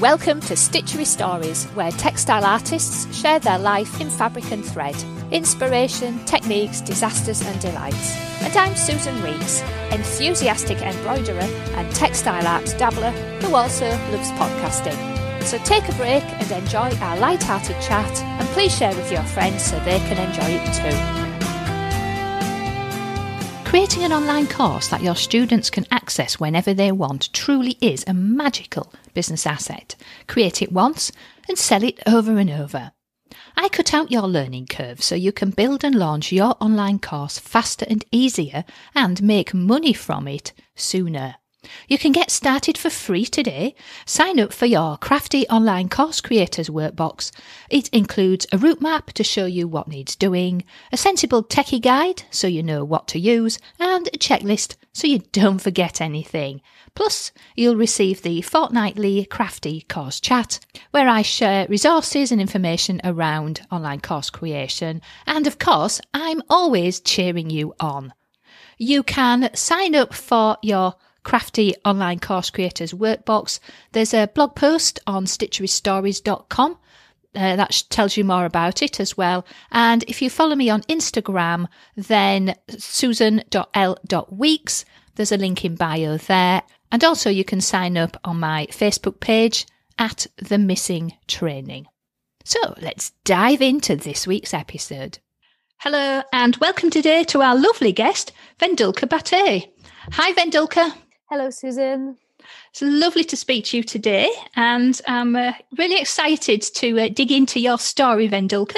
Welcome to Stitchery Stories, where textile artists share their life in fabric and thread, inspiration, techniques, disasters and delights. And I'm Susan Weeks, enthusiastic embroiderer and textile arts dabbler who also loves podcasting. So take a break and enjoy our light-hearted chat, and please share with your friends so they can enjoy it too. Creating an online course that your students can access whenever they want truly is a magical business asset. Create it once and sell it over and over. I cut out your learning curve so you can build and launch your online course faster and easier and make money from it sooner. You can get started for free today. Sign up for your Crafty Online Course Creators workbox. It includes a route map to show you what needs doing, a sensible techie guide so you know what to use, and a checklist so you don't forget anything. Plus, you'll receive the fortnightly Crafty Course Chat, where I share resources and information around online course creation. And of course, I'm always cheering you on. You can sign up for your Crafty Online Course Creators workbox. There's a blog post on stitcherystories.com that tells you more about it as well. And if you follow me on Instagram, then susan.l.weeks, there's a link in bio there. And also you can sign up on my Facebook page at The Missing Training. So let's dive into this week's episode. Hello and welcome today to our lovely guest, Vendulka Battais. Hi, Vendulka. Hello, Susan. It's lovely to speak to you today, and I'm really excited to dig into your story, Vendulka.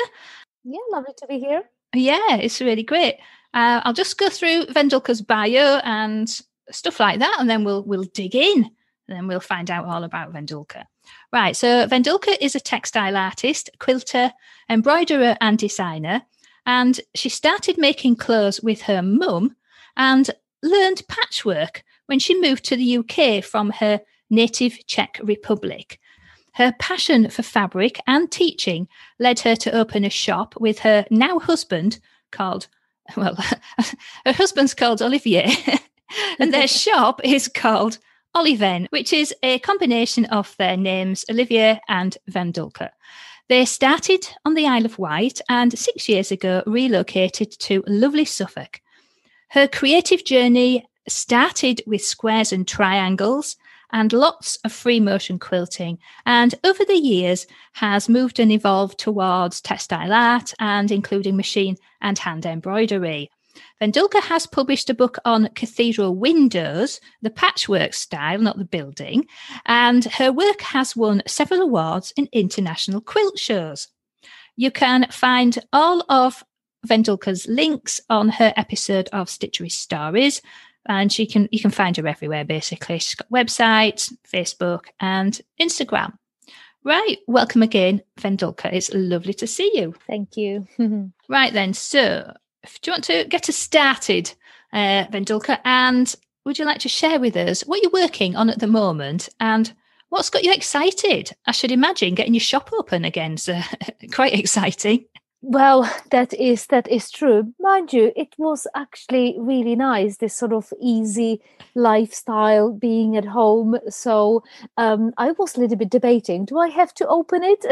Yeah, lovely to be here. Yeah, it's really great. I'll just go through Vendulka's bio and stuff like that, and then we'll dig in, and then we'll find out all about Vendulka. Right, so Vendulka is a textile artist, quilter, embroiderer and designer, and she started making clothes with her mum and learned patchwork when she moved to the UK from her native Czech Republic. Her passion for fabric and teaching led her to open a shop with her now husband called Olivier, and their shop is called Oliven, which is a combination of their names, Olivier and Vendulka. They started on the Isle of Wight and 6 years ago relocated to lovely Suffolk. Her creative journey started with squares and triangles and lots of free motion quilting, and over the years has moved and evolved towards textile art and including machine and hand embroidery. Vendulka has published a book on cathedral windows, the patchwork style, not the building, and her work has won several awards in international quilt shows. You can find all of Vendulka's links on her episode of Stitchery Stories, and you can find her everywhere basically. She's got websites, Facebook and Instagram. Right, welcome again, Vendulka. It's lovely to see you. Thank you. Right then, so do you want to get us started, Vendulka, and would you like to share with us what you're working on at the moment and what's got you excited? I should imagine getting your shop open again is quite exciting. Well, that is true. Mind you, it was actually really nice, this sort of easy lifestyle being at home. So I was a little bit debating, do I have to open it?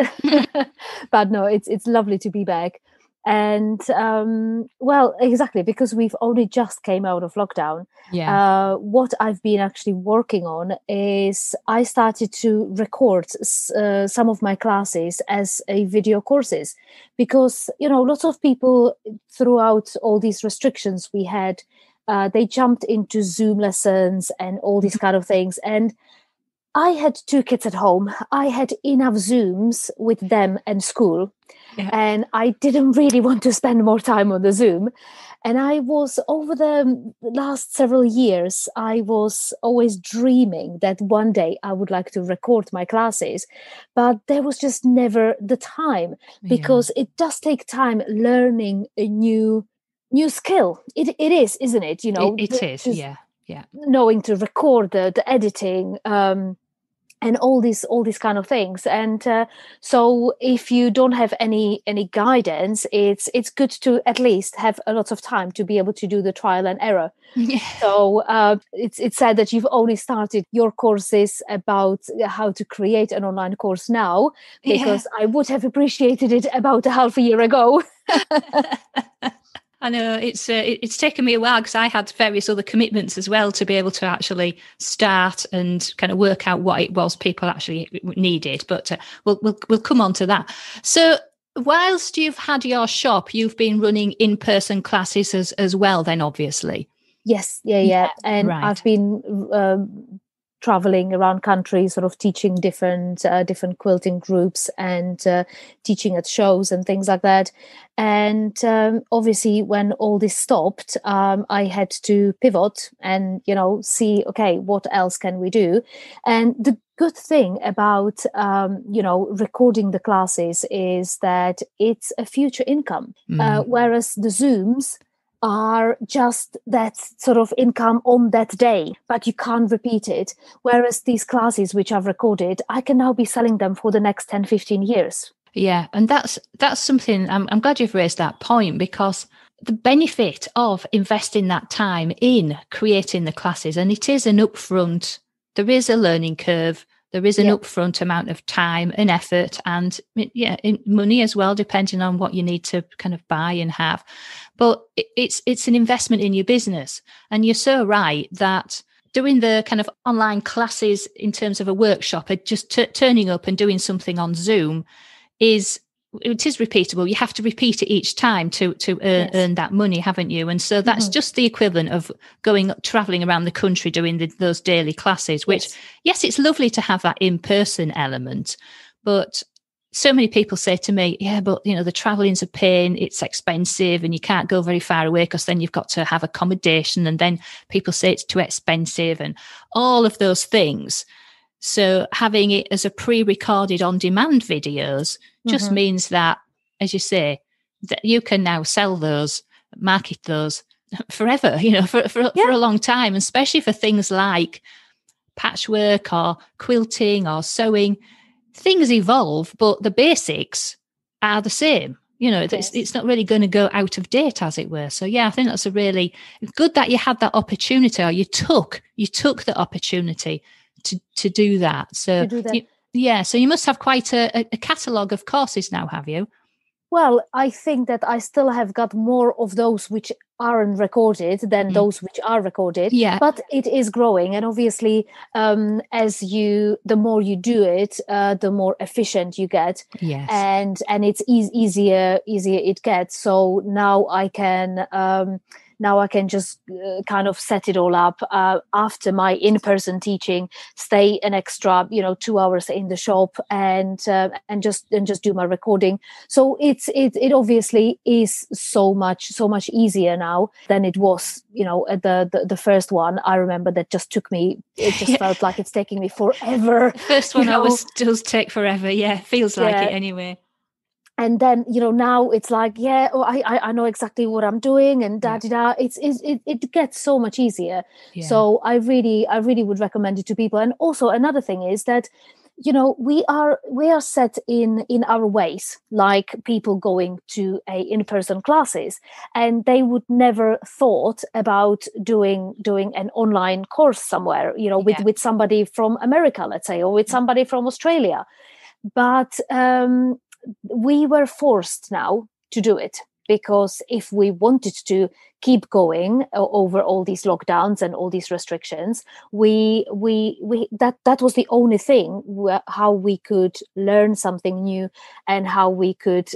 But no, it's lovely to be back. And well, exactly, because we've only just came out of lockdown. Yeah. What I've been actually working on is I started to record some of my classes as a video courses, because, you know, lots of people throughout all these restrictions we had, they jumped into Zoom lessons and all these kind of things. And I had two kids at home. I had enough Zooms with them and school, yeah. And I didn't really want to spend more time on the Zoom. And I was, over the last several years, I was always dreaming that one day I would like to record my classes, but there was just never the time, because yeah. It does take time learning a new skill. It is, isn't it? You know, it is, yeah. Knowing to record the editing, and all these kind of things. And so if you don't have any guidance, it's good to at least have a lot of time to be able to do the trial and error. Yeah. So it's said that you've only started your courses about how to create an online course now, because I would have appreciated it about a half a year ago. I know it's taken me a while, because I had various other commitments as well, to be able to actually start and kind of work out what it was people actually needed. But we'll come on to that. So whilst you've had your shop, you've been running in-person classes as well then, obviously. Yes, yeah. And right. I've been traveling around country, sort of teaching different quilting groups and teaching at shows and things like that. And obviously, when all this stopped, I had to pivot and, see, okay, what else can we do? And the good thing about, recording the classes is that it's a future income, whereas the Zooms are just that sort of income on that day, but you can't repeat it. Whereas these classes, which I've recorded, I can now be selling them for the next 10, 15 years. Yeah. And that's something I'm glad you've raised that point, because the benefit of investing that time in creating the classes, and it is an upfront, there is a learning curve. There is an upfront amount of time and effort and money as well, depending on what you need to kind of buy and have. But it's an investment in your business. And you're so right that doing the kind of online classes in terms of a workshop, just turning up and doing something on Zoom it is repeatable. You have to repeat it each time to earn that money, haven't you? And so that's just the equivalent of traveling around the country doing those daily classes, which, yes, it's lovely to have that in-person element. But so many people say to me, the traveling's a pain, it's expensive and you can't go very far away because then you've got to have accommodation. And then people say it's too expensive and all of those things. So having it as a pre-recorded on-demand videos just means that, as you say, that you can now sell those, market those forever, for a long time, especially for things like patchwork or quilting or sewing. Things evolve, but the basics are the same. It's not really going to go out of date, as it were. So, I think that's a really good that you had that opportunity, or you took the opportunity to do that. So you must have quite a catalogue of courses now, have you? Well, I think that I still have got more of those which aren't recorded than those which are recorded. Yeah. But it is growing. And obviously, the more you do it, the more efficient you get. Yes. And it's easier it gets. So now I can... Now I can just kind of set it all up after my in-person teaching, stay an extra, 2 hours in the shop and just do my recording. So it obviously is so much easier now than it was, at the first one. I remember that just took me, it just felt like it's taking me forever. First one always does take forever. Yeah. Feels like it anyway. And then, now it's like, I know exactly what I'm doing and da-da-da. It gets so much easier. Yeah. So I really would recommend it to people. And also another thing is that, we are set in our ways, like people going to a in-person classes, and they would never thought about doing an online course somewhere, with somebody from America, let's say, or with somebody from Australia. But, we were forced now to do it, because if we wanted to keep going over all these lockdowns and all these restrictions, that was the only thing how we could learn something new and how we could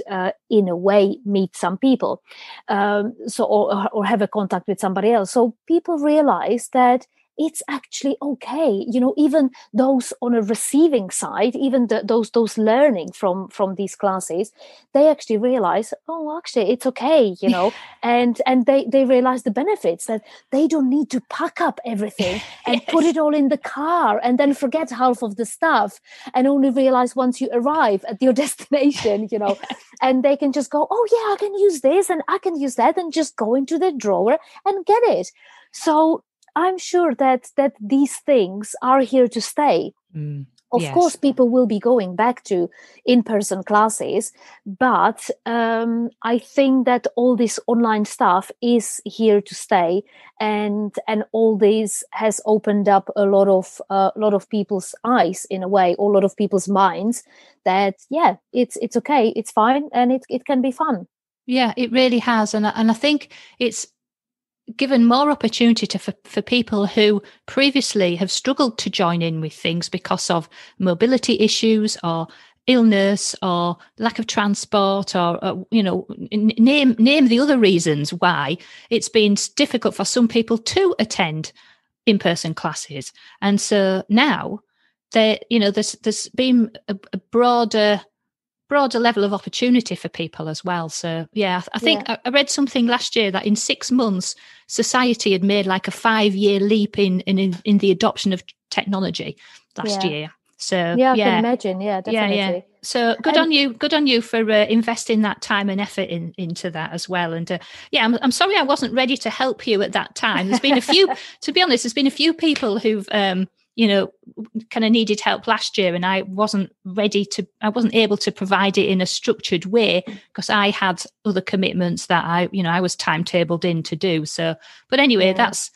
in a way meet some people, or have a contact with somebody else. So people realized that it's actually okay, even those on a receiving side, even those learning from these classes, they actually realize, it's okay, and they realize the benefits, that they don't need to pack up everything and put it all in the car and then forget half of the stuff and only realize once you arrive at your destination, and they can just go, I can use this and I can use that, and just go into the drawer and get it. So I'm sure that these things are here to stay. Of yes. course, people will be going back to in-person classes, but I think that all this online stuff is here to stay, and all this has opened up a lot of people's eyes in a way, or a lot of people's minds that yeah, it's okay, it's fine, and it can be fun. Yeah, it really has, and I think it's given more opportunity for people who previously have struggled to join in with things because of mobility issues or illness or lack of transport or name the other reasons why it's been difficult for some people to attend in-person classes. And so now there's been a broader level of opportunity for people as well. So yeah, I think I read something last year that in 6 months society had made like a 5-year leap in the adoption of technology last year. So I can imagine. Yeah, definitely. Yeah. So good on you for investing that time and effort into that as well. And I'm sorry I wasn't ready to help you at that time. There's been a few, to be honest, people who've kind of needed help last year, and I wasn't able to provide it in a structured way because I had other commitments that I was timetabled in to do. So, but anyway, that's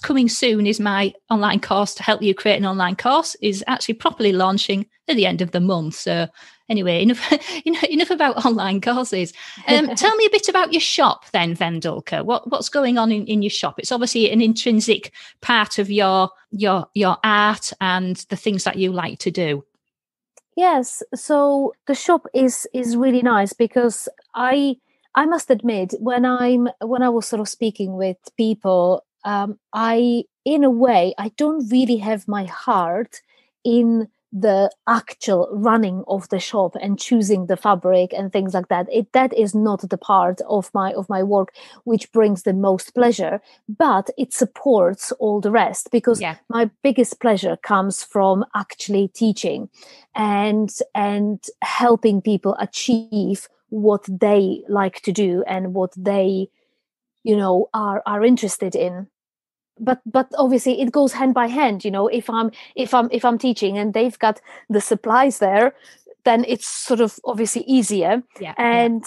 coming soon. Is my online course to help you create an online course is actually properly launching at the end of the month. So anyway, enough about online courses. Tell me a bit about your shop then, Vendulka. What's going on in your shop? It's obviously an intrinsic part of your art and the things that you like to do. Yes. So the shop is really nice because I must admit when I was sort of speaking with people, I don't really have my heart in the actual running of the shop and choosing the fabric and things like that. That is not the part of my work which brings the most pleasure, but it supports all the rest because my biggest pleasure comes from actually teaching and helping people achieve what they like to do and what they are interested in. But obviously it goes hand by hand. If I'm teaching and they've got the supplies there, then it's sort of obviously easier. Yeah, and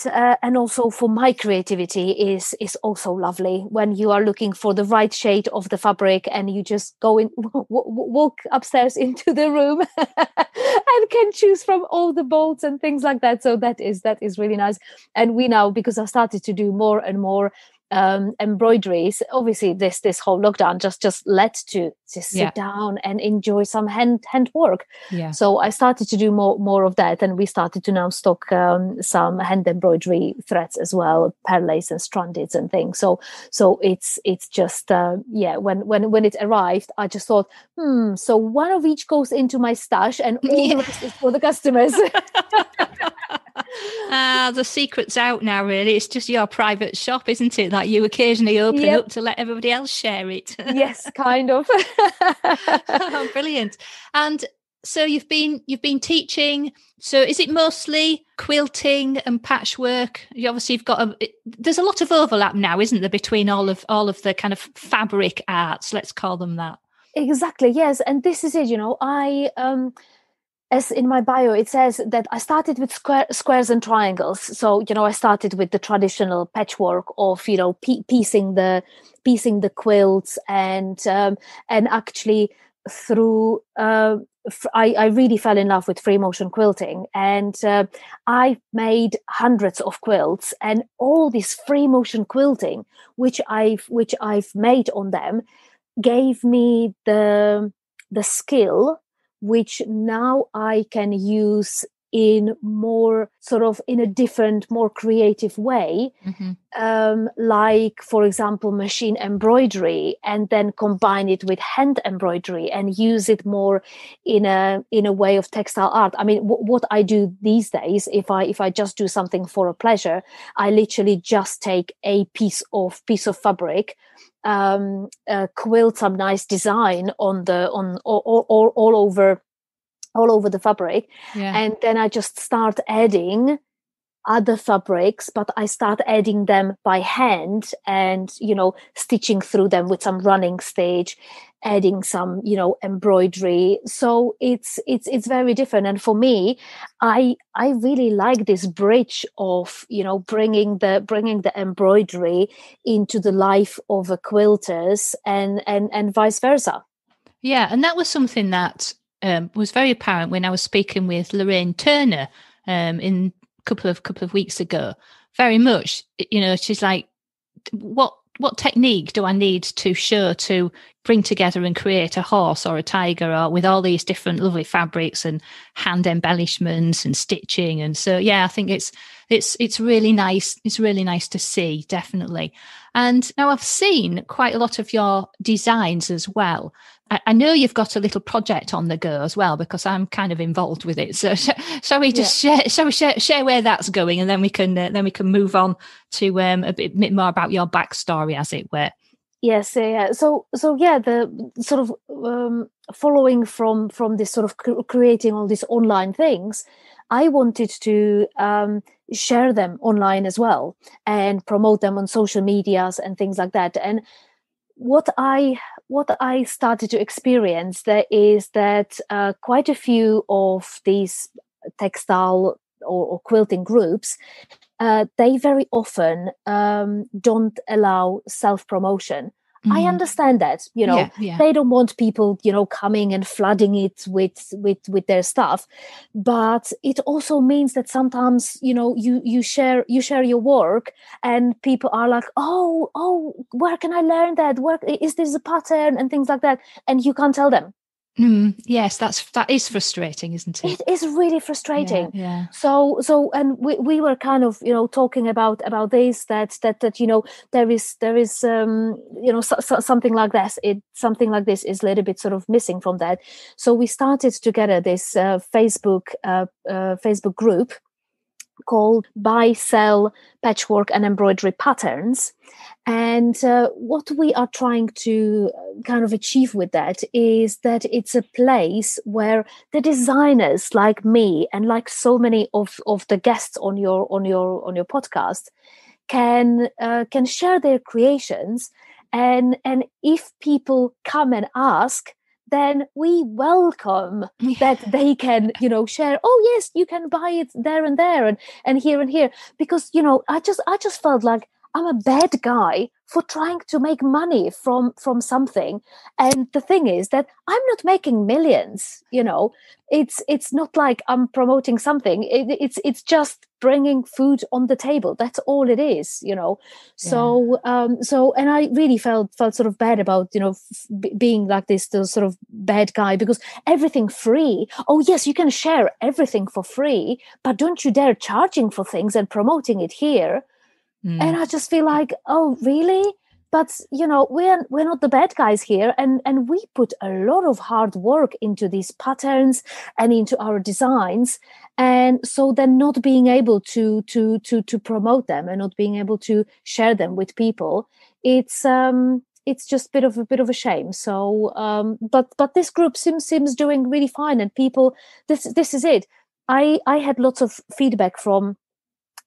also for my creativity is also lovely when you are looking for the right shade of the fabric and you just go in, walk upstairs into the room and can choose from all the bolts and things like that. So that is really nice. And we now, because I started to do more and more embroideries, obviously this whole lockdown just led to just sit down and enjoy some hand work. So I started to do more of that, and we started to now stock some hand embroidery threads as well, perlace and strandeds and things. So it's just when it arrived I just thought, so one of each goes into my stash and all the rest is for the customers. The secret's out now, really. It's just your private shop, isn't it, that you occasionally open up to let everybody else share it. Yes, kind of. Oh, brilliant. And so you've been teaching. So is it mostly quilting and patchwork? You obviously there's a lot of overlap now, isn't there, between all of the kind of fabric arts, let's call them that. Exactly, yes. And this is it, I as in my bio, it says that I started with squares and triangles. So, I started with the traditional patchwork of, piecing the quilts, and actually through I really fell in love with free motion quilting, and I made hundreds of quilts, and all this free motion quilting which I've made on them gave me the skill which now I can use in more sort of in a different, more creative way, like, for example, machine embroidery, and then combine it with hand embroidery and use it more in a way of textile art. I mean, what I do these days, if I just do something for a pleasure, I literally just take a piece of fabric, quilt some nice design all over the fabric, and then I just start adding other fabrics, but I start adding them by hand and stitching through them with some running stitch, adding some, you know, embroidery. So it's very different. And for me, I really like this bridge of, you know, bringing the embroidery into the life of a quilters and vice versa. Yeah, and that was something that was very apparent when I was speaking with Lorraine Turner in a couple of weeks ago. Very much, you know, she's like, what technique do I need to show to bring together and create a horse or a tiger, or with all these different lovely fabrics and hand embellishments and stitching? And so, yeah, I think it's really nice. It's really nice to see, definitely. And now I've seen quite a lot of your designs as well. I know you've got a little project on the go as well, because I'm kind of involved with it. So shall we share where that's going, and then we can move on to a bit more about your backstory, as it were. Yes, yeah. So yeah, the sort of following from this sort of creating all these online things, I wanted to share them online as well and promote them on social medias and things like that. And what I started to experience there is that quite a few of these textile or quilting groups, they very often don't allow self-promotion. Mm. I understand that, you know, yeah. They don't want people, you know, coming and flooding it with their stuff. But it also means that sometimes, you know, you share your work and people are like, oh, where can I learn that? Where is this a pattern and things like that? And you can't tell them. Mm, yes, that is frustrating, isn't it? It is really frustrating. Yeah. So, and we were kind of, you know, talking about this, that you know, there is you know, something like this. Something like this is a little bit sort of missing from that. So we started together this Facebook group called Buy, Sell, Patchwork and Embroidery Patterns. And what we are trying to kind of achieve with that is that it's a place where the designers like me and like so many of the guests on your podcast can share their creations. And if people come and ask, then we welcome that they can, you know, share, oh yes, you can buy it there and there and here and here. Because, you know, I just felt like I'm a bad guy for trying to make money from something. And the thing is that I'm not making millions, you know, it's not like I'm promoting something. It's just bringing food on the table. That's all it is, you know? So, yeah. And I really felt sort of bad about, you know, being like this sort of bad guy, because everything free. Oh yes, you can share everything for free, but don't you dare charging for things and promoting it here. Mm. And I just feel like, oh, really? But, you know, we're not the bad guys here. And we put a lot of hard work into these patterns and into our designs. And so then not being able to promote them and not being able to share them with people, it's just a bit of a shame. So, but this group seems doing really fine. And people, this is it. I had lots of feedback from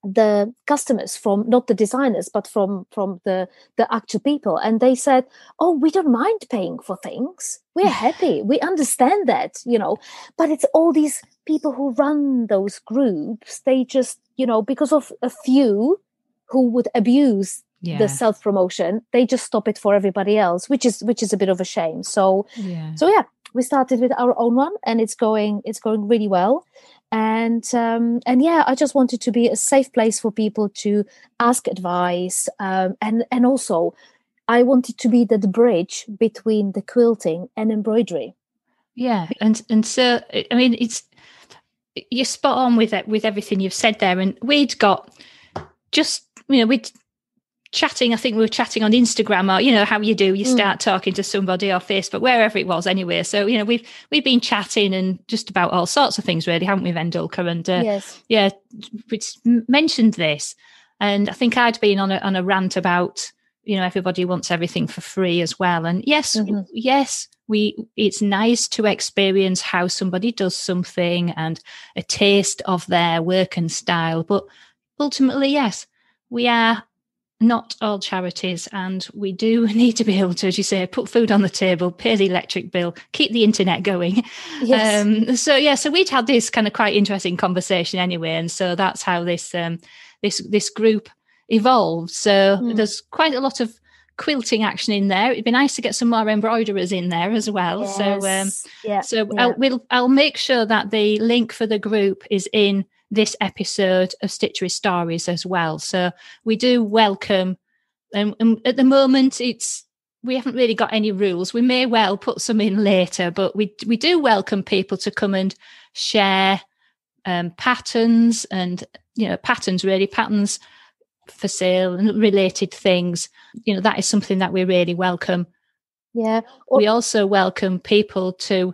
the customers, from not the designers but from the actual people, and they said, oh, we don't mind paying for things, we're happy, we understand that, you know. But it's all these people who run those groups, they just, you know, because of a few who would abuse the self-promotion, they just stop it for everybody else, which is a bit of a shame. So we started with our own one, and it's going really well. And yeah, I just wanted to be a safe place for people to ask advice. And also I wanted to be the bridge between the quilting and embroidery. Yeah. And so, I mean, you're spot on with it, with everything you've said there. And we'd got just, you know, we'd chatting, I think we were chatting on Instagram, or, you know, how you do, you start talking to somebody, or Facebook, wherever it was anyway. So, you know, we've been chatting and just about all sorts of things really, haven't we, Vendulka? And yes. Yeah, we mentioned this, and I think I'd been on a rant about, you know, everybody wants everything for free as well. And yes, mm-hmm. Yes, it's nice to experience how somebody does something and a taste of their work and style. But ultimately, yes, we are not all charities, and we do need to be able to, as you say, put food on the table, pay the electric bill, keep the internet going. Yes. So we'd had this kind of quite interesting conversation anyway, and so that's how this this group evolved. So there's quite a lot of quilting action in there. It'd be nice to get some more embroiderers in there as well. Yes. So I'll make sure that the link for the group is in this episode of Stitchery Stories as well. So we do welcome, and at the moment we haven't really got any rules. We may well put some in later, but we do welcome people to come and share patterns and, patterns for sale and related things. That is something that we really welcome. Yeah. We also welcome people to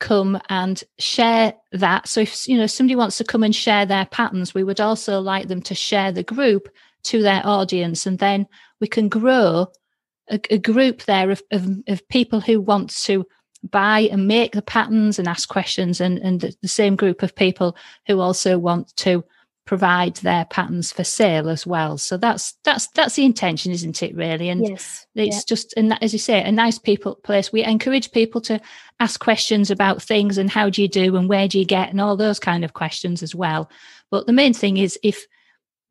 come and share that. So if somebody wants to come and share their patterns, we would also like them to share the group to their audience, and then we can grow a group there of people who want to buy and make the patterns and ask questions, and the same group of people who also want to provide their patterns for sale as well. So that's the intention, isn't it, really? And yes, it's just, and as you say, a nice place. We encourage people to ask questions about things and how do you do and where do you get and all those kind of questions as well. But the main thing is, if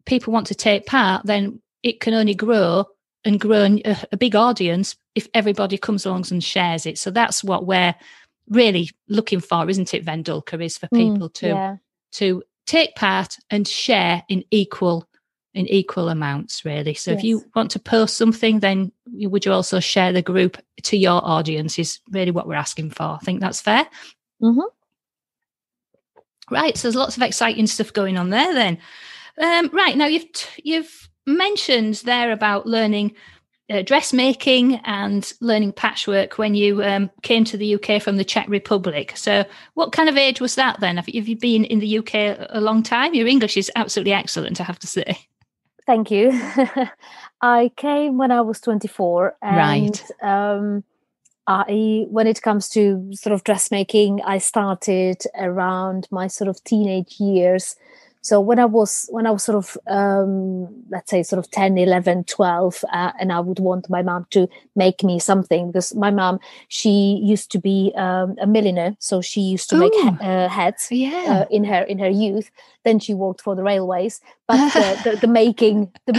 people want to take part, then it can only grow and grow a big audience if everybody comes along and shares it. So that's what we're really looking for, isn't it, Vendulka, is for people to take part and share in equal amounts, really. So if you want to post something, then would you also share the group to your audience is really what we're asking for. I think that's fair. Mm-hmm. Right, so there's lots of exciting stuff going on there then. Right, now you've mentioned there about learning dressmaking and learning patchwork when you came to the UK from the Czech Republic. So what kind of age was that then? Have you been in the UK a long time? Your English is absolutely excellent, I have to say. Thank you. I came when I was 24. And, when it comes to sort of dressmaking, I started around my sort of teenage years. So when I was sort of, let's say sort of 10, 11, 12, and I would want my mum to make me something, because my mum, she used to be a milliner. So she used to make hats in her youth. Then she worked for the railways. But the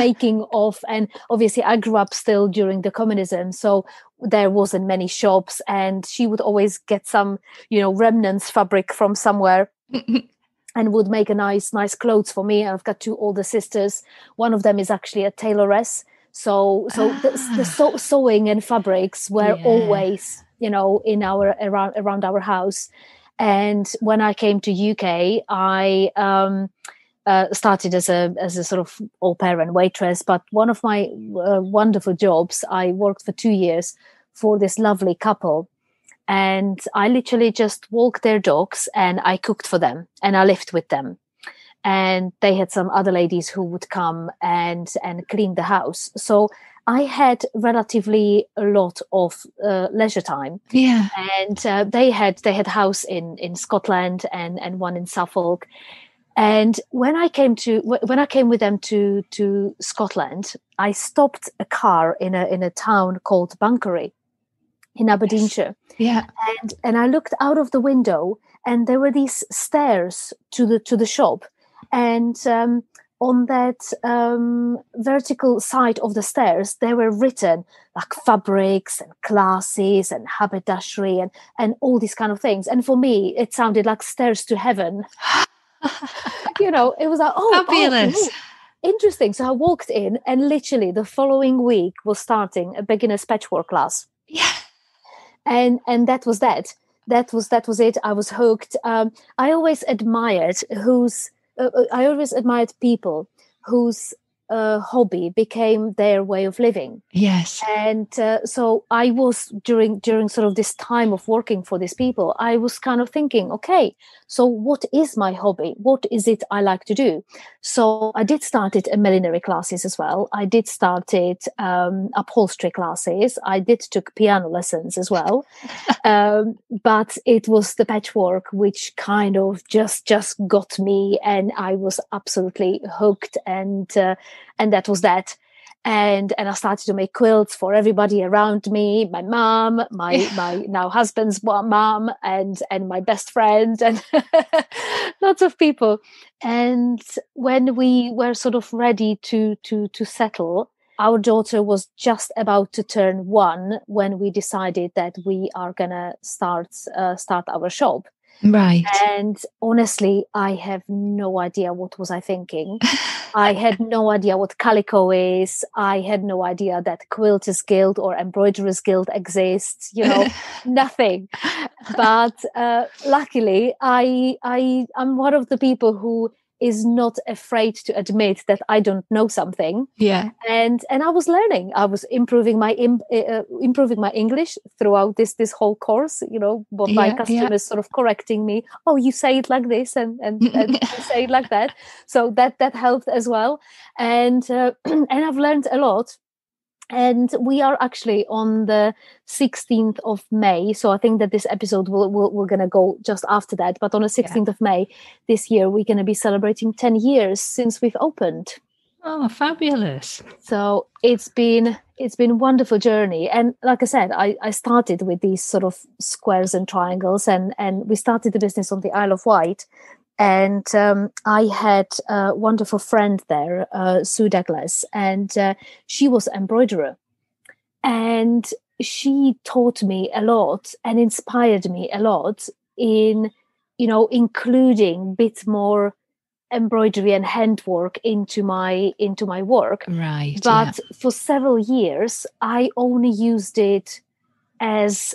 making of, and obviously I grew up still during the communism. So there wasn't many shops, and she would always get some, remnants fabric from somewhere. And would make a nice clothes for me. I've got two older sisters. One of them is actually a tailoress. So the sewing and fabrics were always, in our around our house. And when I came to UK, I started as a sort of au pair and waitress. But one of my wonderful jobs, I worked for 2 years for this lovely couple. And I literally just walked their dogs, and I cooked for them, and I lived with them. And they had some other ladies who would come and clean the house. So I had relatively a lot of leisure time. Yeah. And they had a house in Scotland and one in Suffolk. And when I came with them to Scotland, I stopped a car in a town called Banbury, in Aberdeenshire. Yes. Yeah. And I looked out of the window, and there were these stairs to the shop, and on that vertical side of the stairs there were written like fabrics and classes and haberdashery and all these kind of things, and for me it sounded like stairs to heaven. It was like fabulous. Interesting. So I walked in, and literally the following week was starting a beginner's patchwork class. Yeah. And that was that. That was it. I was hooked. I always admired people whose hobby became their way of living. Yes. And so I was during sort of this time of working for these people, I was kind of thinking, okay, so what is my hobby? What is it I like to do? So I did started millinery classes as well. I did started upholstery classes. I did took piano lessons as well. But it was the patchwork which kind of just got me, and I was absolutely hooked, and that was that. And I started to make quilts for everybody around me, my mum, my now husband's mum, and my best friend, and lots of people. And when we were sort of ready to settle, our daughter was just about to turn one when we decided that we are gonna start our shop. Right. And honestly, I have no idea what was I thinking. I had no idea what calico is. I had no idea that Quilters Guild or Embroiderers Guild exists, you know, nothing. But luckily, I'm one of the people who is not afraid to admit that I don't know something. Yeah. And I was learning. I was improving my English throughout this whole course, you know, but my customers sort of correcting me. Oh, you say it like this and you say it like that. So that helped as well. And I've learned a lot. And we are actually on the 16th of May. So I think that this episode, we're going to go just after that. But on the 16th of May this year, we're going to be celebrating 10 years since we've opened. Oh, fabulous. So it's been a wonderful journey. And like I said, I started with these sort of squares and triangles. And we started the business on the Isle of Wight. And I had a wonderful friend there, Sue Douglas, and she was an embroiderer. And she taught me a lot and inspired me a lot in, you know, including a bit more embroidery and handwork into my work. Right. But for several years, I only used it as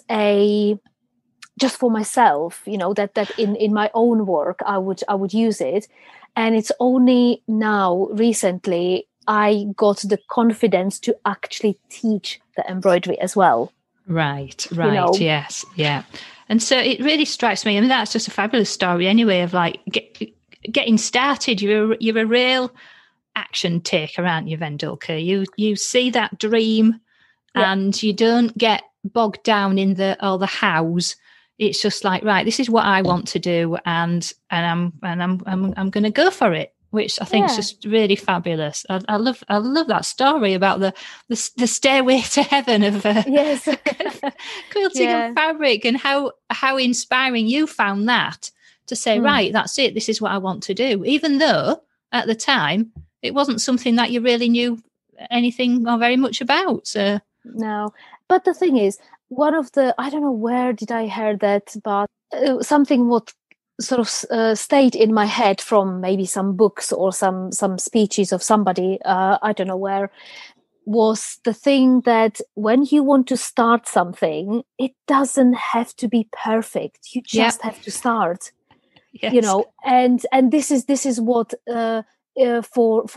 just for myself, you know, that in my own work I would use it. And it's only now recently I got the confidence to actually teach the embroidery as well. Right, you know? Yes, yeah. And so it really strikes me, I mean, that's just a fabulous story anyway, of like getting started. You're a real action taker, aren't you, Vendulka? You see that dream and you don't get bogged down in the hows. It's just like, right, this is what I want to do, and I'm going to go for it, which I think is just really fabulous. I love that story about the stairway to heaven of quilting and fabric, and how inspiring you found that to say, right, that's it, this is what I want to do, even though at the time it wasn't something that you really knew anything or very much about. So no, but the thing is, one of the, I don't know where did I hear that, but something what sort of stayed in my head from maybe some books or some speeches of somebody, I don't know where, was the thing that when you want to start something, it doesn't have to be perfect. You just have to start, you know, and this is what for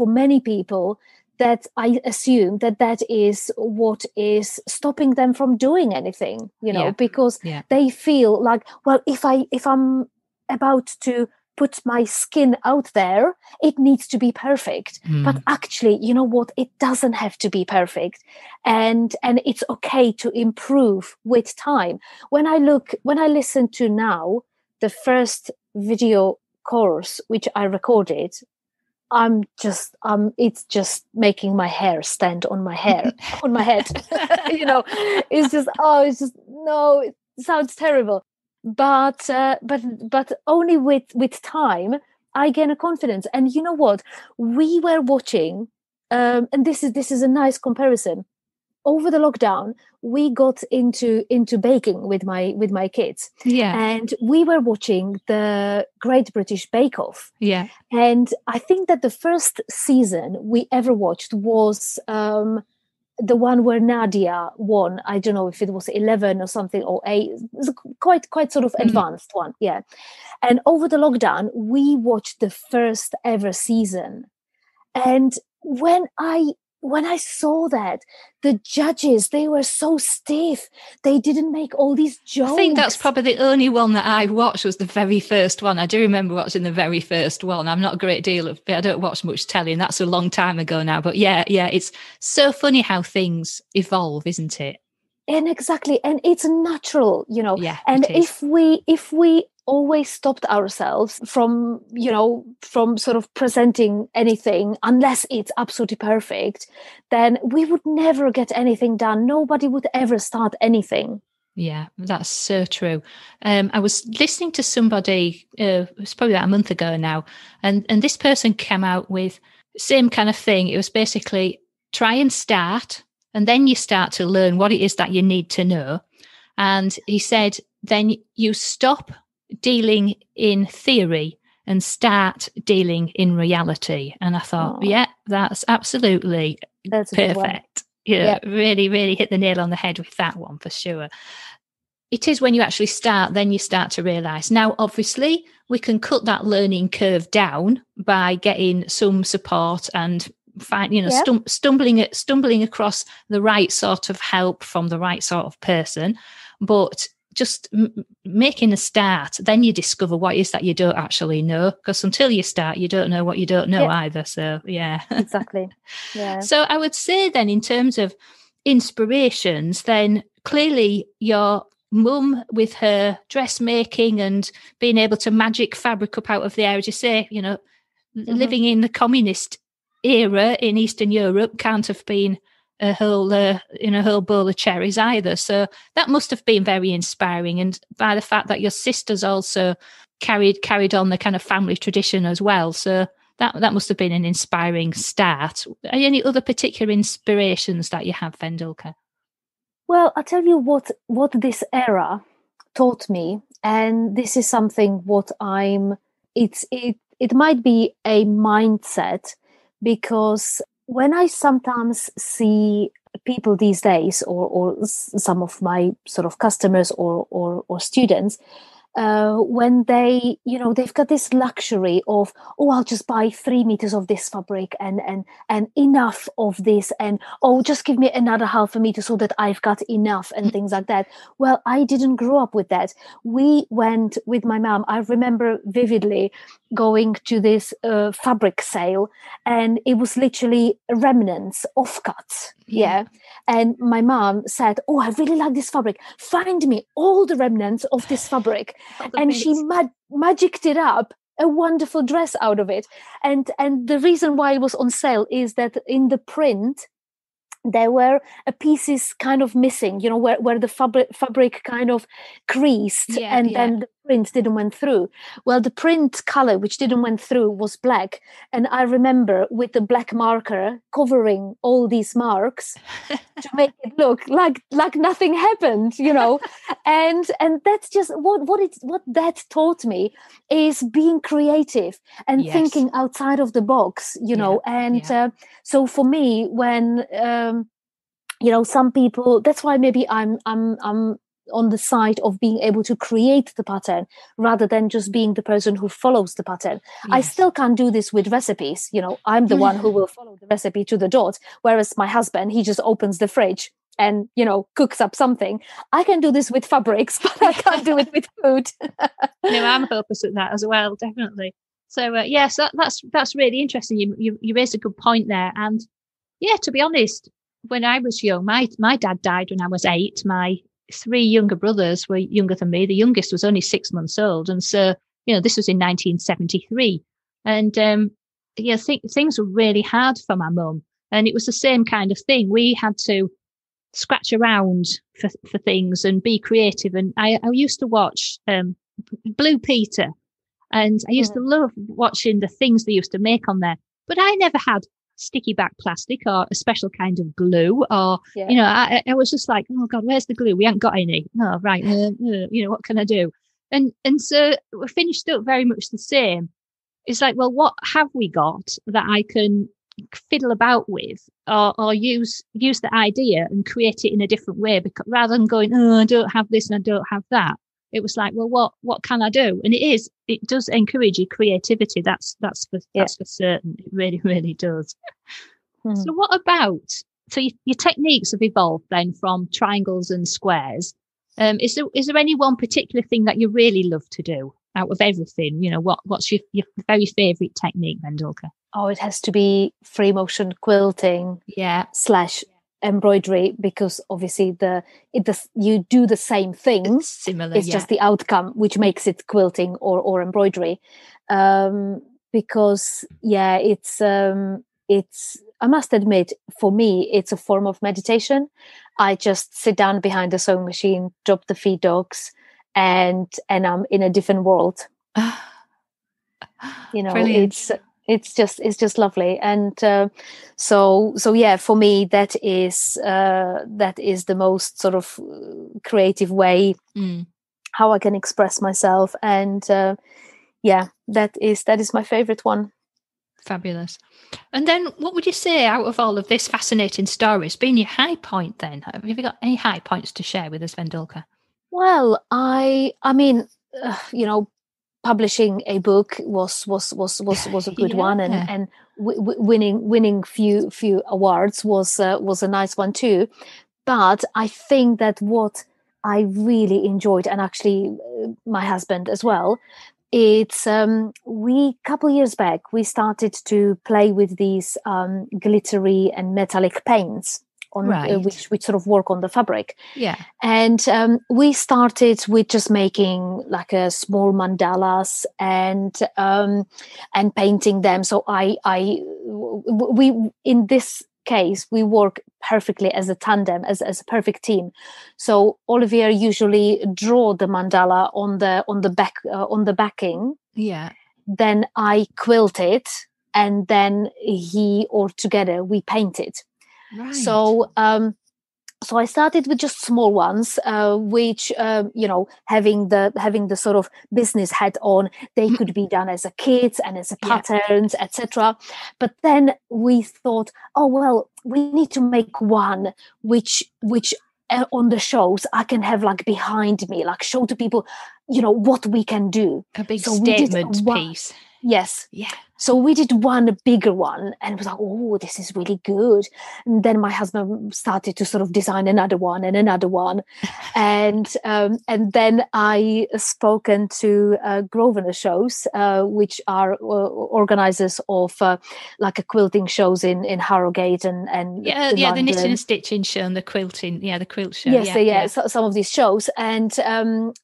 many people, that I assume that is what is stopping them from doing anything, you know, because they feel like, well, if I'm about to put my skin out there, it needs to be perfect. But actually, you know what, it doesn't have to be perfect. And it's okay to improve with time. When I listen to now, the first video course, which I recorded, it's just making my hair stand on my hair, on my head, you know, no, it sounds terrible. But only with time, I gain a confidence. And you know what, we were watching, and this is a nice comparison. Over the lockdown, we got into baking with my kids. Yeah. And we were watching the Great British Bake Off. Yeah. And I think that the first season we ever watched was the one where Nadia won. I don't know if it was 11 or something, or 8. It was a quite sort of advanced one. Yeah. And over the lockdown, we watched the first ever season. And when I saw that, the judges, they were so stiff. They didn't make all these jokes. I think that's probably the only one that I watched was the very first one. I do remember watching the very first one. I'm not a great deal of, I don't watch much telly, and that's a long time ago now. But yeah, it's so funny how things evolve, isn't it? And exactly. And it's natural, you know. Yeah, and if we always stopped ourselves from, from sort of presenting anything unless it's absolutely perfect, then we would never get anything done. Nobody would ever start anything. Yeah, that's so true. I was listening to somebody, it was probably about a month ago now, and this person came out with the same kind of thing. It was basically try and start, and then you start to learn what it is that you need to know. And he said, then you stop dealing in theory and start dealing in reality. And I thought, yeah, that's absolutely perfect. Really, really hit the nail on the head with that one for sure. It is when you actually start, then you start to realise. Now, obviously, we can cut that learning curve down by getting some support and stumbling across the right sort of help from the right sort of person. But just making a start, then you discover what it is that you don't actually know, because until you start, you don't know what you don't know either. So, yeah. Exactly. Yeah. So I would say then, in terms of inspirations, then clearly your mum with her dressmaking and being able to magic fabric up out of the air, as you say, living in the communist era in Eastern Europe can't have been a whole bowl of cherries either. So that must have been very inspiring. And by the fact that your sisters also carried on the kind of family tradition as well. So that must have been an inspiring start. Are there any other particular inspirations that you have, Vendulka? Well, I'll tell you what this era taught me. And this is something it might be a mindset, because when I sometimes see people these days, or some of my sort of customers or students, when they, they've got this luxury of, I'll just buy 3 meters of this fabric and enough of this, and, just give me another half a meter so that I've got enough, and things like that. Well, I didn't grow up with that. We went with my mom. I remember vividly going to this fabric sale, and it was literally remnants, offcuts. Yeah. And my mom said, I really like this fabric. Find me all the remnants of this fabric. And she magicked it up, a wonderful dress out of it. And the reason why it was on sale is that in the print, there were pieces kind of missing, where the fabric kind of creased then the print didn't went through. Well, the print color, which didn't went through, was black. And I remember with the black marker covering all these marks to make it look like nothing happened, And that's just what that taught me, is being creative and thinking outside of the box, so for me, when some people, that's why maybe I'm on the side of being able to create the pattern rather than just being the person who follows the pattern. Yes. I still can't do this with recipes. I'm the one who will follow the recipe to the dot, whereas my husband, he just opens the fridge and, cooks up something. I can do this with fabrics, but I can't do it with food. I'm hopeless at that as well, definitely. So, that's really interesting. You raised a good point there. And yeah, to be honest, when I was young, my dad died when I was 8. My 3 younger brothers were younger than me. The youngest was only 6 months old. And so, this was in 1973. And, things were really hard for my mum. And it was the same kind of thing. We had to scratch around for things and be creative. And I used to watch Blue Peter. And I used to love watching the things they used to make on there. But I never had sticky back plastic or a special kind of glue, or I was just like, oh god, where's the glue? We haven't got any. Oh right, what can I do? And so we finished up very much the same. It's like, well, what have we got that I can fiddle about with, or use the idea and create it in a different way? Because rather than going, I don't have this and I don't have that, it was like, well, what can I do? And it does encourage your creativity. That's for certain. It really, really does. So what about, your techniques have evolved then from triangles and squares. Is there any one particular thing that you really love to do out of everything? What's your very favourite technique, Vendulka? It has to be free motion quilting. Yeah. / embroidery, because obviously you do the same thing. It's similar. It's just the outcome which makes it quilting or embroidery. Because I must admit, for me, it's a form of meditation. I just sit down behind the sewing machine, drop the feed dogs, and I'm in a different world. You know, brilliant. It's just lovely. And so for me, that is the most sort of creative way how I can express myself. And that is my favorite one. Fabulous. And then what would you say out of all of this fascinating story has been your high point then? Have you got any high points to share with us, Vendulka? Well, I mean, publishing a book was a good one, and winning few awards was a nice one too. But I think that what I really enjoyed, and actually my husband as well, it's couple years back we started to play with these glittery and metallic paints on which sort of work on the fabric. Yeah. And we started with just making like a small mandalas and painting them. So we in this case we work perfectly as a tandem, as a perfect team. So Olivier usually draw the mandala on the backing. Yeah. Then I quilt it, and then he or together we paint it. Right. So I started with just small ones, which having the sort of business hat on, they could be done as a kit and as a patterns, etc. But then we thought, oh well, we need to make one which on the shows I can have like behind me, like show to people, you know, what we can do. A big statement piece. Yes. Yeah. So we did one bigger one, and it was like, oh, this is really good. And then my husband started to sort of design another one. And then I spoken to Grosvenor shows, which are organizers of like a quilting shows in Harrogate and the knitting and stitching show and the quilting, the quilt show. Yes, so some of these shows. And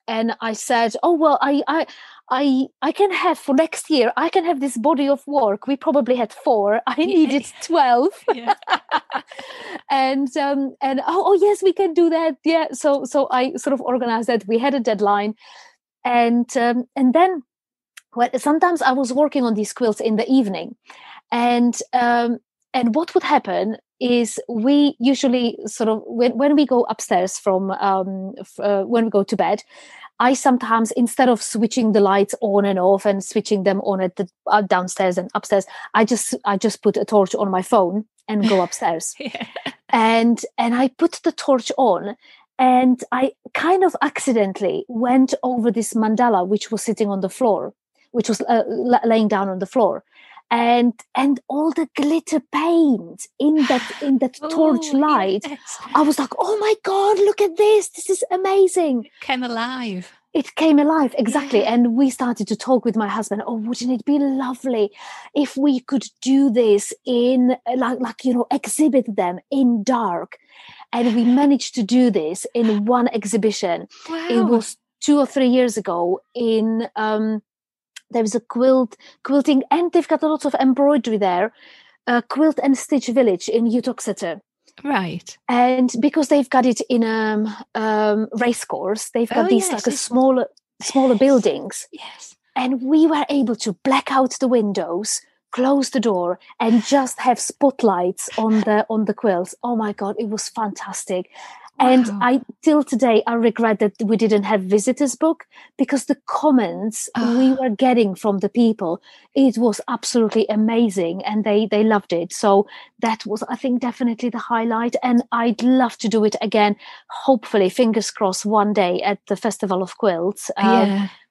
I said, oh well, I can have for next year. I can have this body of work. We probably had 4. I needed 12, and oh yes, we can do that. Yeah. So I sort of organized that. We had a deadline, and then sometimes I was working on these quilts in the evening, and what would happen is we usually sort of when we go upstairs from when we go to bed. I sometimes, instead of switching the lights on and off and switching them on at the downstairs and upstairs, I just put a torch on my phone and go upstairs. And I put the torch on, and I kind of accidentally went over this mandala which was sitting on the floor, which was laying down on the floor, and all the glitter paint in that torch light. Yes. I was like, oh my God, look at this. This is amazing. It came alive. Exactly. Yeah. And we started to talk with my husband. Oh, wouldn't it be lovely if we could do this in like exhibit them in dark. And we managed to do this in one exhibition. Wow. It was 2 or 3 years ago in, there was a quilting, and they've got a lot of embroidery there. Quilt and Stitch Village in Uttoxeter. Right. And because they've got it in a race course, they've got smaller buildings. Yes. And we were able to black out the windows, close the door, and just have spotlights on the quilts. Oh my God, it was fantastic. Wow. And till today, I regret that we didn't have visitors book, because the comments we were getting from the people, it was absolutely amazing, and they loved it. So that was, I think, definitely the highlight. And I'd love to do it again, hopefully, fingers crossed, one day at the Festival of Quilts,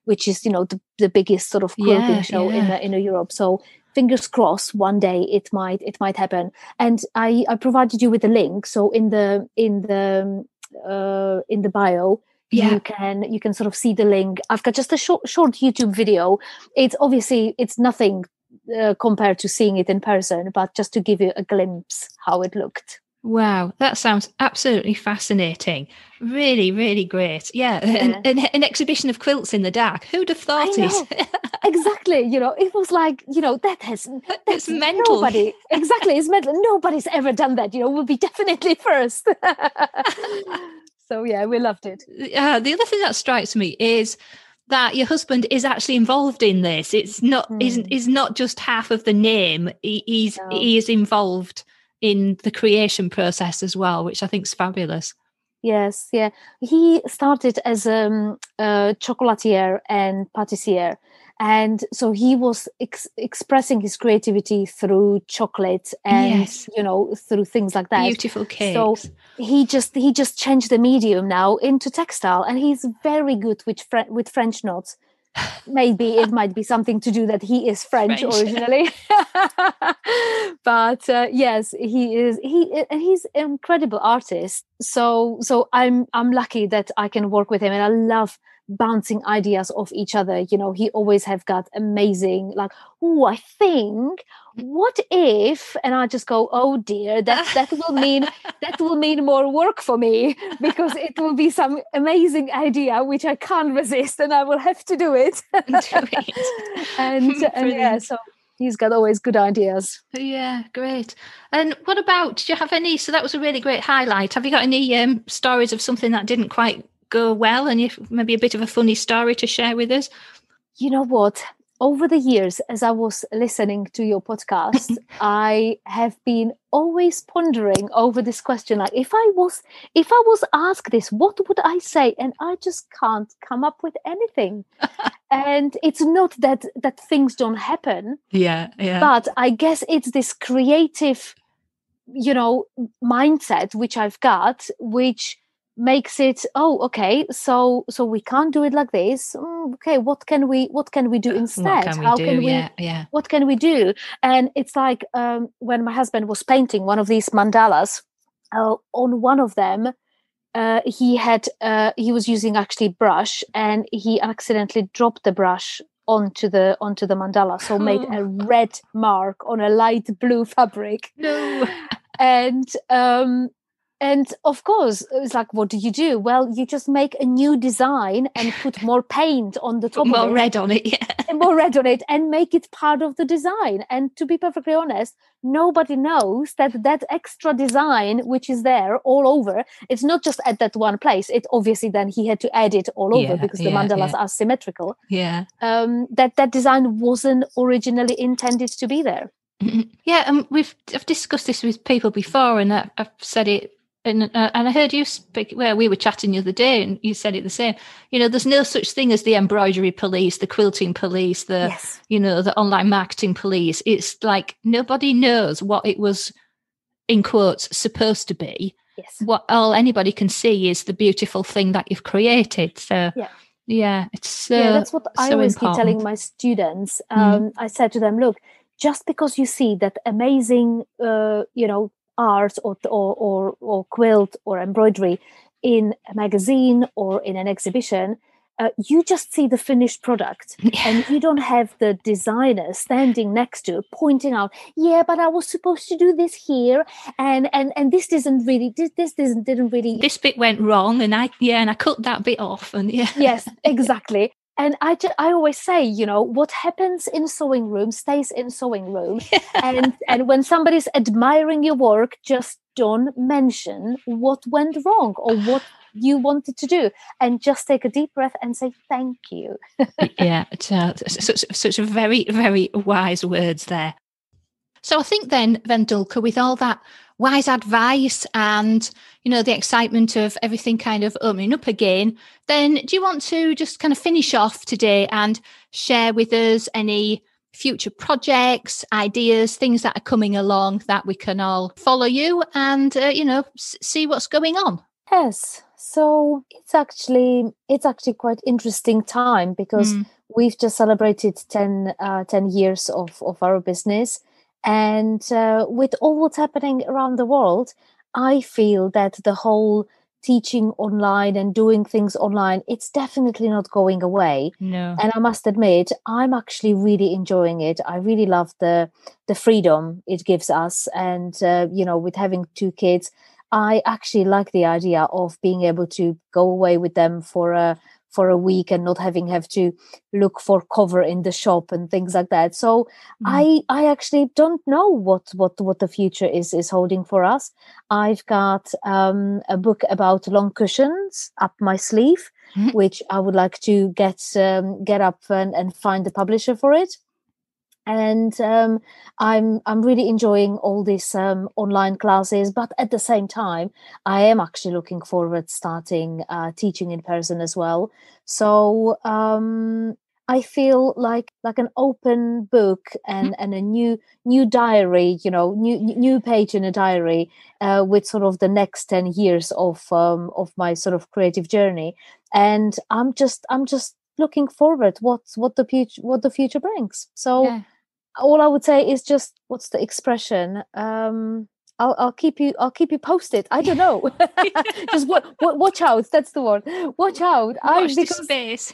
which is, you know, the biggest sort of quilting show in Europe. So fingers crossed, one day it might happen. And I provided you with a link. So in the bio, you can sort of see the link. I've got just a short YouTube video. It's nothing compared to seeing it in person, but just to give you a glimpse how it looked. Wow, that sounds absolutely fascinating. Really, really great. Yeah. An exhibition of quilts in the dark. Who'd have thought it? Exactly. You know, it was like, you know, that's mental. Nobody, exactly, it's mental. Nobody's ever done that. You know, we'll be definitely first. So, yeah, we loved it. The other thing that strikes me is that your husband is actually involved in this. It's not is not just half of the name. He is involved in the creation process as well, which I think is fabulous. Yes, yeah. He started as a chocolatier and patissier. And so he was expressing his creativity through chocolate and, you know, through things like that. Beautiful cakes. So he just changed the medium now into textile. And he's very good with French knots. Maybe it might be something to do that he is French. Originally. But yes, he is. He's an incredible artist. So I'm lucky that I can work with him, and I love bouncing ideas off each other. You know, he always have got amazing, like, oh, I think, what if, and I just go, oh dear, that will mean more work for me, because it will be some amazing idea which I can't resist, and I will have to do it. And yeah, so he's got always good ideas. Yeah, great. And what about, do you have any? So that was a really great highlight. Have you got any stories of something that didn't quite go well, and if maybe a bit of a funny story to share with us? You know what, over the years, as I was listening to your podcast, I have been always pondering over this question, like, if I was asked this, what would I say? And I just can't come up with anything. And it's not that things don't happen, but I guess it's this creative, you know, mindset which I've got, which makes it, oh, okay, so we can't do it like this. Okay, what can we do instead? What can we do? And it's like when my husband was painting one of these mandalas, on one of them he was using actually brush, and he accidentally dropped the brush onto the mandala, so made a red mark on a light blue fabric. No. And of course, it's like, what do? Well, you just make a new design and put more paint on the top of it. More red on it, yeah. And more red on it, and make it part of the design. And to be perfectly honest, nobody knows that extra design, which is there all over, it's not just at that one place. It obviously then he had to add it all over, because the mandalas are symmetrical. Yeah. That design wasn't originally intended to be there. Yeah, and I've discussed this with people before, and I've said it. And I heard you speak, well, we were chatting the other day, and you said it the same. You know, there's no such thing as the embroidery police, the quilting police, you know, the online marketing police. It's like nobody knows what it was, in quotes, supposed to be. Yes. What all anybody can see is the beautiful thing that you've created. So, yeah it's so important. Yeah, that's what I always keep telling my students. I said to them, look, just because you see that amazing, you know, art or quilt or embroidery in a magazine or in an exhibition, you just see the finished product, and you don't have the designer standing next to pointing out, yeah, but I was supposed to do this here, and this isn't really, this didn't really this bit went wrong, and I cut that bit off, and yes, exactly. And I always say, you know, what happens in sewing room stays in sewing room. And when somebody's admiring your work, just don't mention what went wrong or what you wanted to do, and just take a deep breath and say thank you. Yeah, such very, very wise words there. So I think then, Vendulka, with all that wise advice and, you know, the excitement of everything kind of opening up again, then do you want to just kind of finish off today and share with us any future projects, ideas, things that are coming along that we can all follow you and, you know, see what's going on? Yes. So it's actually quite interesting time, because we've just celebrated 10 years of our business. And with all what's happening around the world, I feel that the whole teaching online and doing things online, it's definitely not going away. No. And I must admit, I'm actually really enjoying it. I really love the freedom it gives us. And, you know, with having two kids, I actually like the idea of being able to go away with them for a week and not have to look for cover in the shop and things like that. So I actually don't know what the future is holding for us. I've got a book about long cushions up my sleeve, which I would like to get up and find the publisher for it. And I'm really enjoying all these online classes, but at the same time, I am actually looking forward to starting teaching in person as well. So I feel like an open book and a new diary, you know, new page in a diary with sort of the next 10 years of my sort of creative journey. And I'm just looking forward what the future brings. So yeah. All I would say is just, what's the expression? I'll keep you posted. I don't know. Just watch out. That's the word. Watch out. Watch this space.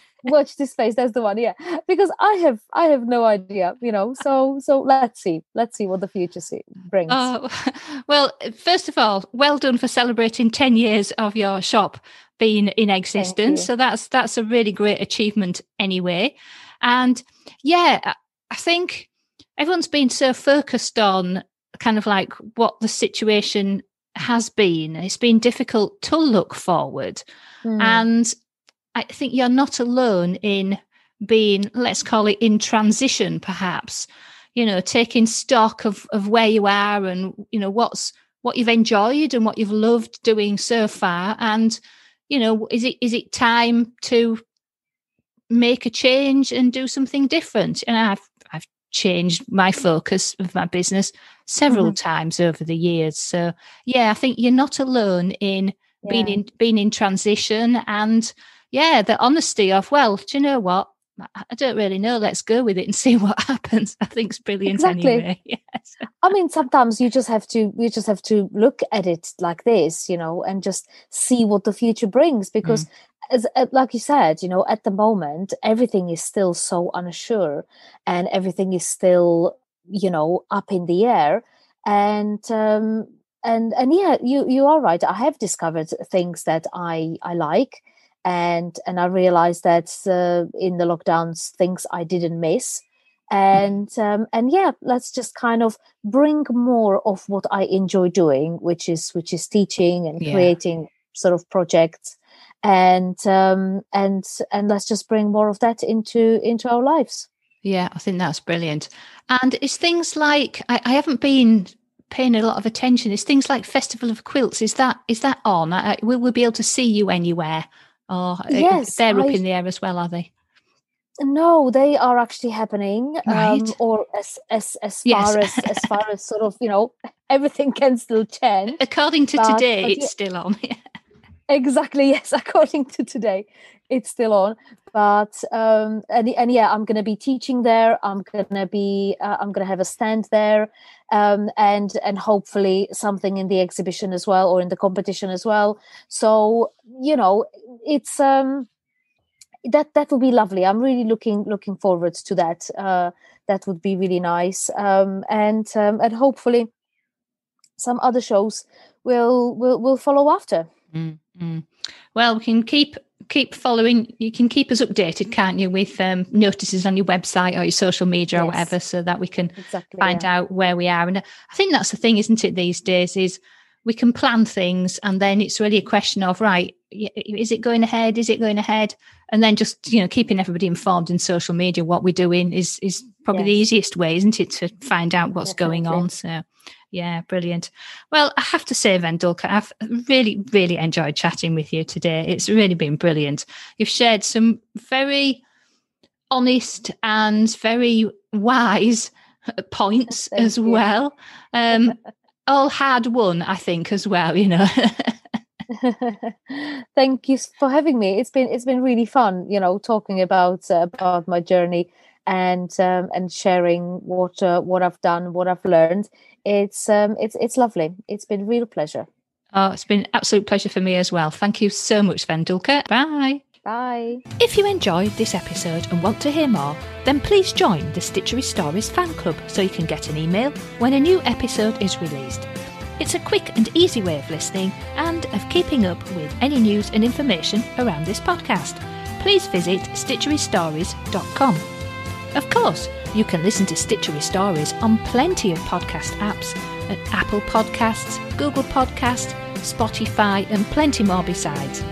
That's the one. Yeah, because I have no idea. You know. So let's see what the future brings. Oh, well, first of all, well done for celebrating 10 years of your shop being in existence. So that's a really great achievement anyway. And yeah, I think everyone's been so focused on kind of like what the situation has been. It's been difficult to look forward. And I think you're not alone in being, let's call it, in transition, perhaps, you know, taking stock of where you are and, you know, what you've enjoyed and what you've loved doing so far. And, you know, is it time to make a change and do something different? And I've changed my focus of my business several times over the years. So yeah, I think you're not alone in being in transition, and yeah, the honesty of, well, do you know what? I don't really know. Let's go with it and see what happens. I think it's brilliant anyway. Yes. I mean, sometimes you just have to look at it like this, you know, and just see what the future brings, because as like you said, you know, at the moment, everything is still so unsure and everything is still, you know, up in the air. And yeah, you are right. I have discovered things that I like. And I realized that in the lockdowns, things I didn't miss. And yeah, let's just kind of bring more of what I enjoy doing, which is teaching and creating sort of projects. And let's just bring more of that into our lives. Yeah, I think that's brilliant. And it's things like, I haven't been paying a lot of attention. It's things like Festival of Quilts. Is that on? Will we be able to see you anywhere? Oh, yes, they're up in the air as well, are they? No, they are actually happening, right. Or as yes. far as sort of, you know, everything can still change. According to today, but, it's still on. Exactly, yes. According to today, it's still on. But and yeah, I'm going to be teaching there. I'm going to have a stand there, and hopefully something in the exhibition as well, or in the competition as well. So you know, it's that will be lovely. I'm really looking forward to that. That would be really nice. And hopefully some other shows will follow after. Mm-hmm. Well, we can keep following. You can keep us updated, can't you, with notices on your website or your social media, yes, or whatever, so that we can find out where we are. And I think that's the thing, isn't it, these days, is we can plan things, and then it's really a question of, right, is it going ahead, and then just, you know, keeping everybody informed in social media what we're doing is probably the easiest way, isn't it, to find out what's going on. So yeah, brilliant. Well, I have to say, Vendulka, I've really, really enjoyed chatting with you today. It's really been brilliant. You've shared some very honest and very wise points as well. All hard won, I think, as well, you know. Thank you for having me. It's been really fun, you know, talking about my journey and sharing what I've done, what I've learned. It's lovely. It's been a real pleasure. Oh, it's been an absolute pleasure for me as well. Thank you so much, Vendulka. Bye. Bye. If you enjoyed this episode and want to hear more, then please join the Stitchery Stories fan club so you can get an email when a new episode is released. It's a quick and easy way of listening and of keeping up with any news and information around this podcast. Please visit stitcherystories.com. Of course, you can listen to Stitchery Stories on plenty of podcast apps at Apple Podcasts, Google Podcasts, Spotify and plenty more besides.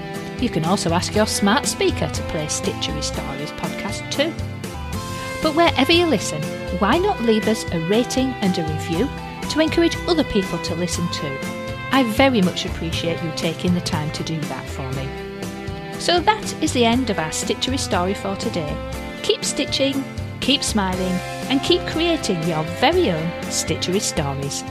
You can also ask your smart speaker to play Stitchery Stories podcast too. But wherever you listen, why not leave us a rating and a review to encourage other people to listen too? I very much appreciate you taking the time to do that for me. So that is the end of our Stitchery Story for today. Keep stitching, keep smiling and keep creating your very own Stitchery Stories.